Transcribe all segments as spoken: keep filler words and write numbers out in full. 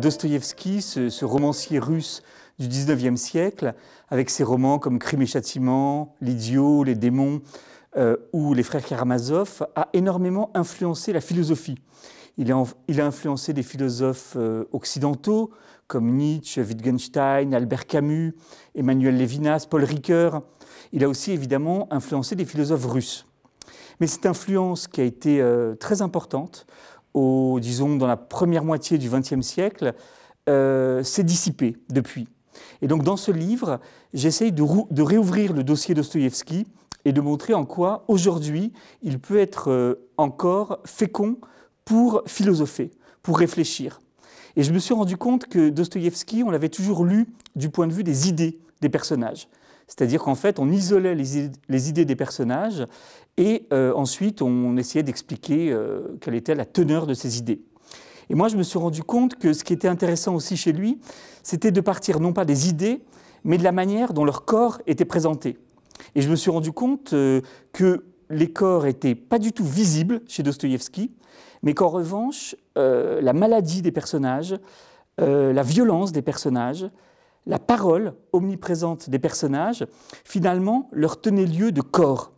Dostoïevski, ce, ce romancier russe du dix-neuvième siècle, avec ses romans comme Crime et Châtiment, L'Idiot, Les Démons euh, ou Les Frères Karamazov, a énormément influencé la philosophie. Il a, il a influencé des philosophes euh, occidentaux comme Nietzsche, Wittgenstein, Albert Camus, Emmanuel Lévinas, Paul Ricoeur. Il a aussi évidemment influencé des philosophes russes. Mais cette influence qui a été euh, très importante, au, disons dans la première moitié du vingtième siècle, euh, s'est dissipée depuis. Et donc dans ce livre, j'essaye de, de réouvrir le dossier Dostoïevski et de montrer en quoi aujourd'hui il peut être euh, encore fécond pour philosopher, pour réfléchir. Et je me suis rendu compte que Dostoïevski, on l'avait toujours lu du point de vue des idées des personnages. C'est-à-dire qu'en fait, on isolait les idées, les idées des personnages et euh, ensuite on essayait d'expliquer euh, quelle était la teneur de ces idées. Et moi, je me suis rendu compte que ce qui était intéressant aussi chez lui, c'était de partir non pas des idées, mais de la manière dont leur corps était présenté. Et je me suis rendu compte euh, que les corps n'étaient pas du tout visibles chez Dostoïevski, mais qu'en revanche, euh, la maladie des personnages, euh, la violence des personnages, la parole omniprésente des personnages, finalement, leur tenait lieu de corps.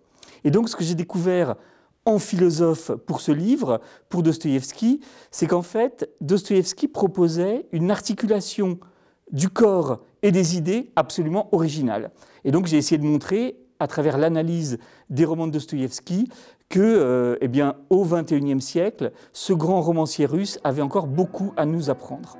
Et donc, ce que j'ai découvert en philosophe pour ce livre, pour Dostoïevski, c'est qu'en fait, Dostoïevski proposait une articulation du corps et des idées absolument originale. Et donc, j'ai essayé de montrer, à travers l'analyse des romans de Dostoïevski, que, euh, eh bien, au vingt et unième siècle, ce grand romancier russe avait encore beaucoup à nous apprendre.